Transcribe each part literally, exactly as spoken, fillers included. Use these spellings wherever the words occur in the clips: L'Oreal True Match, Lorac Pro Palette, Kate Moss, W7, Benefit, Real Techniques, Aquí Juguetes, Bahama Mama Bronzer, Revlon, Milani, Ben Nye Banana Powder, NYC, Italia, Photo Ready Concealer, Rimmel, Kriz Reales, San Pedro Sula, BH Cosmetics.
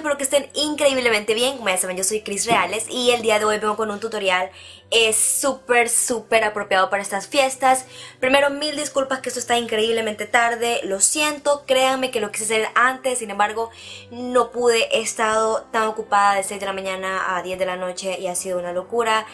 espero que estén increíblemente bien. Como ya saben, yo soy Kriz Reales y el día de hoy vengo con un tutorial es súper, súper apropiado para estas fiestas. Primero, mil disculpas que esto está increíblemente tarde, lo siento, créanme que lo quise hacer antes, sin embargo, no pude, he estado tan ocupada de seis de la mañana a diez de la noche y ha sido una locura.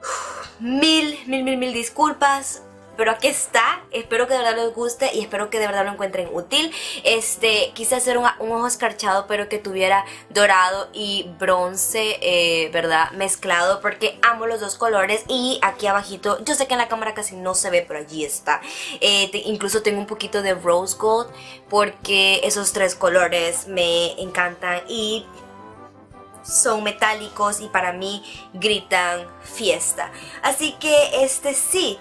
Uf, mil, mil, mil, mil disculpas. Pero aquí está, espero que de verdad les guste y espero que de verdad lo encuentren útil. Este, quise hacer un, un ojo escarchado pero que tuviera dorado y bronce, eh, ¿verdad? Mezclado, porque amo los dos colores. Y aquí abajito, yo sé que en la cámara casi no se ve, pero allí está. eh, te, Incluso tengo un poquito de rose gold, porque esos tres colores me encantan y son metálicos y para mí gritan fiesta. Así que este sí.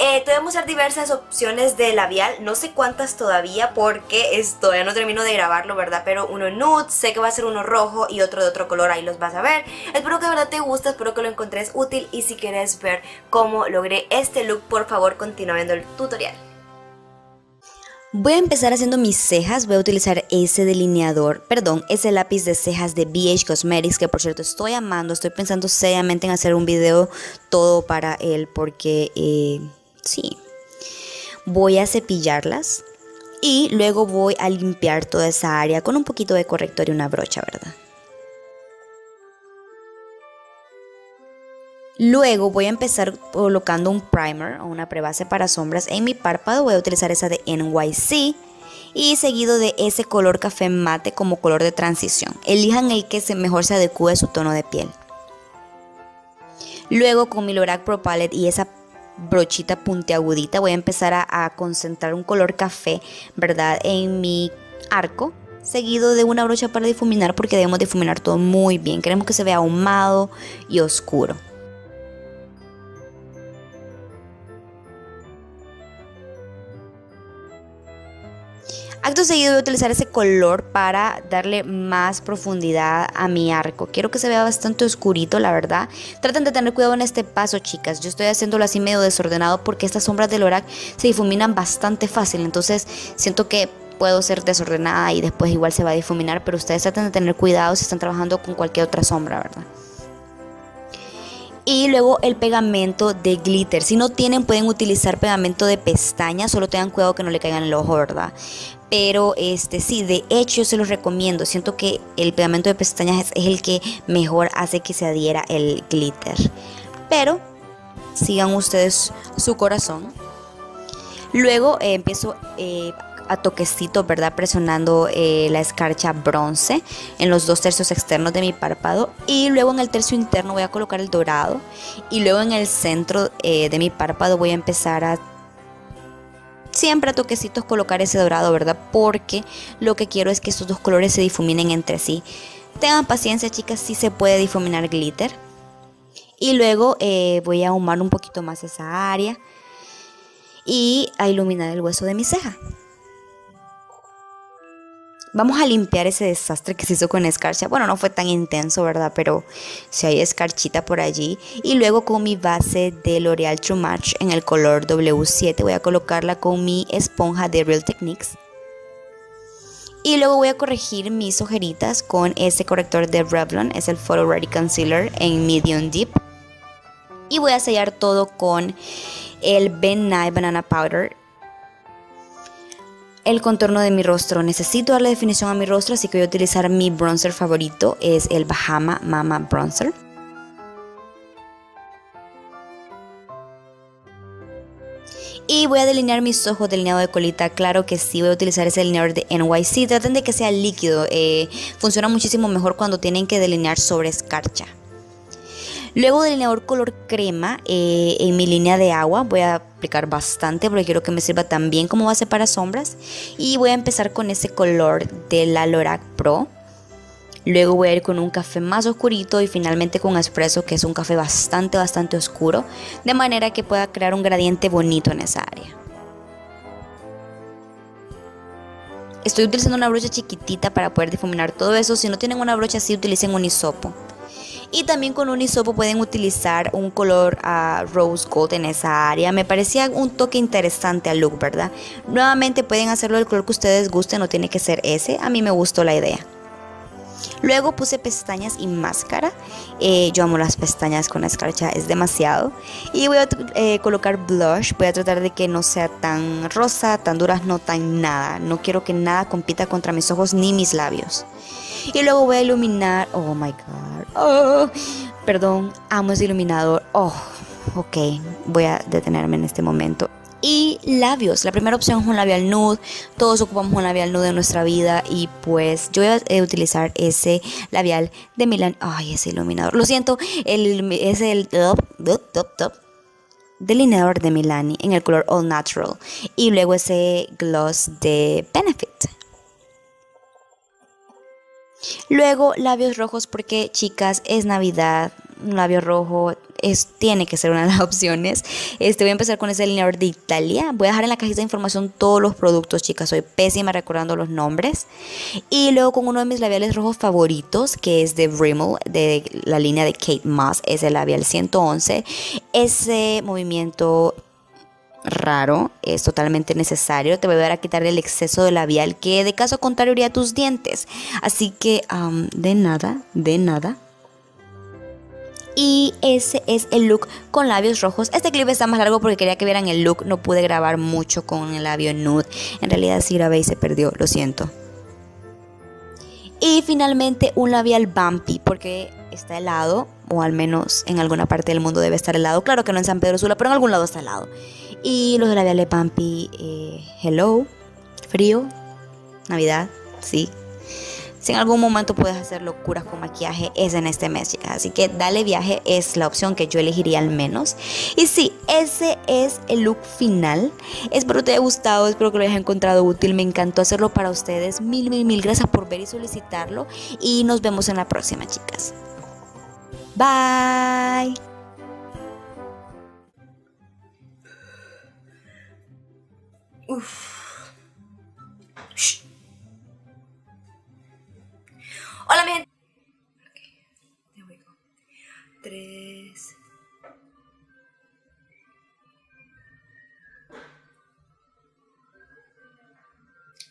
Eh, te voy a mostrar diversas opciones de labial, no sé cuántas todavía porque es, todavía no termino de grabarlo, ¿verdad? Pero uno nude, sé que va a ser uno rojo y otro de otro color, ahí los vas a ver. Espero que de verdad te guste, espero que lo encontres útil y si quieres ver cómo logré este look, por favor continúa viendo el tutorial. Voy a empezar haciendo mis cejas, voy a utilizar ese delineador, perdón, ese lápiz de cejas de B H Cosmetics, que por cierto estoy amando, estoy pensando seriamente en hacer un video todo para él porque... Eh... sí, voy a cepillarlas y luego voy a limpiar toda esa área con un poquito de corrector y una brocha, ¿verdad? Luego voy a empezar colocando un primer o una prebase para sombras en mi párpado. Voy a utilizar esa de N Y C y seguido de ese color café mate como color de transición. Elijan el que mejor se adecue a su tono de piel. Luego con mi Lorac Pro Palette y esa brochita puntiagudita voy a empezar a, a concentrar un color café, ¿verdad?, en mi arco, seguido de una brocha para difuminar, porque debemos difuminar todo muy bien, queremos que se vea ahumado y oscuro. Acto seguido voy a utilizar ese color para darle más profundidad a mi arco. Quiero que se vea bastante oscurito, la verdad. Traten de tener cuidado en este paso, chicas. Yo estoy haciéndolo así medio desordenado porque estas sombras de Lorac se difuminan bastante fácil. Entonces siento que puedo ser desordenada y después igual se va a difuminar. Pero ustedes traten de tener cuidado si están trabajando con cualquier otra sombra, ¿verdad? Y luego el pegamento de glitter. Si no tienen, pueden utilizar pegamento de pestaña. Solo tengan cuidado que no le caigan el ojo, ¿verdad? Pero este sí, de hecho yo se los recomiendo. Siento que el pegamento de pestañas es, es el que mejor hace que se adhiera el glitter. Pero sigan ustedes su corazón. Luego eh, empiezo eh, a toquecitos, ¿verdad? Presionando eh, la escarcha bronce en los dos tercios externos de mi párpado. Y luego en el tercio interno voy a colocar el dorado. Y luego en el centro eh, de mi párpado voy a empezar a, siempre a toquecitos, colocar ese dorado, ¿verdad? Porque lo que quiero es que estos dos colores se difuminen entre sí. Tengan paciencia, chicas, sí se puede difuminar glitter. Y luego eh, voy a ahumar un poquito más esa área y a iluminar el hueso de mi ceja. Vamos a limpiar ese desastre que se hizo con escarcha. Bueno, no fue tan intenso, ¿verdad? Pero si hay escarchita por allí. Y luego con mi base de L'Oreal True Match en el color W siete. Voy a colocarla con mi esponja de Real Techniques. Y luego voy a corregir mis ojeritas con ese corrector de Revlon. Es el Photo Ready Concealer en Medium Deep. Y voy a sellar todo con el Ben Nye Banana Powder. El contorno de mi rostro, necesito darle definición a mi rostro, así que voy a utilizar mi bronzer favorito, es el Bahama Mama Bronzer. Y voy a delinear mis ojos, delineado de colita, claro que sí, voy a utilizar ese delineador de N Y C, traten de que sea líquido, eh, funciona muchísimo mejor cuando tienen que delinear sobre escarcha. Luego delineador color crema eh, en mi línea de agua, voy a aplicar bastante porque quiero que me sirva también como base para sombras. Y voy a empezar con ese color de la Lorac Pro. Luego voy a ir con un café más oscurito y finalmente con espresso, que es un café bastante, bastante oscuro. De manera que pueda crear un gradiente bonito en esa área. Estoy utilizando una brocha chiquitita para poder difuminar todo eso. Si no tienen una brocha así, utilicen un hisopo. Y también con un hisopo pueden utilizar un color uh, rose gold en esa área. Me parecía un toque interesante al look, ¿verdad? Nuevamente pueden hacerlo del color que ustedes gusten, no tiene que ser ese. A mí me gustó la idea. Luego puse pestañas y máscara. Eh, yo amo las pestañas con la escarcha, es demasiado. Y voy a eh, colocar blush. Voy a tratar de que no sea tan rosa, tan durazno, tan nada. No quiero que nada compita contra mis ojos ni mis labios. Y luego voy a iluminar. Oh my god. Oh, perdón, amo ese iluminador. Oh, ok, voy a detenerme en este momento. Y labios, la primera opción es un labial nude, todos ocupamos un labial nude en nuestra vida y pues yo voy a utilizar ese labial de Milani. Ay, ese iluminador, lo siento, el, es el top, top, top, top. delineador de Milani en el color All Natural y luego ese gloss de Benefit. Luego labios rojos porque chicas, es Navidad, un labio rojo es, tiene que ser una de las opciones. Este, voy a empezar con ese delineador de Italia. Voy a dejar en la cajita de información todos los productos, chicas. Soy pésima recordando los nombres. Y luego con uno de mis labiales rojos favoritos, que es de Rimmel, de la línea de Kate Moss. Es el labial ciento once. Ese movimiento raro es totalmente necesario. Te voy a dar a quitar el exceso de labial, que de caso contrario iría a tus dientes. Así que um, de nada, de nada. Y ese es el look con labios rojos. Este clip está más largo porque quería que vieran el look. No pude grabar mucho con el labio nude. En realidad sí grabé y se perdió, lo siento. Y finalmente un labial bumpy porque está helado. O al menos en alguna parte del mundo debe estar helado. Claro que no en San Pedro Sula, pero en algún lado está helado. Y los labiales bumpy, eh, hello, frío, Navidad, sí. Si en algún momento puedes hacer locuras con maquillaje, es en este mes, chicas. Así que Dale Viaje es la opción que yo elegiría al menos. Y sí, ese es el look final. Espero que te haya gustado, espero que lo hayas encontrado útil. Me encantó hacerlo para ustedes. Mil, mil, mil gracias por ver y solicitarlo. Y nos vemos en la próxima, chicas. Bye. Uf. Hola mi gente. Okay, there we go. Tres.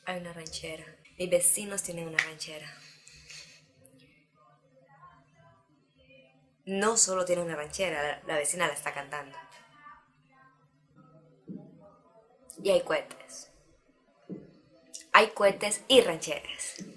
Hay una ranchera. Mis vecinos tienen una ranchera. No solo tiene una ranchera, la, la vecina la está cantando. Y hay cohetes. Hay cohetes y rancheras.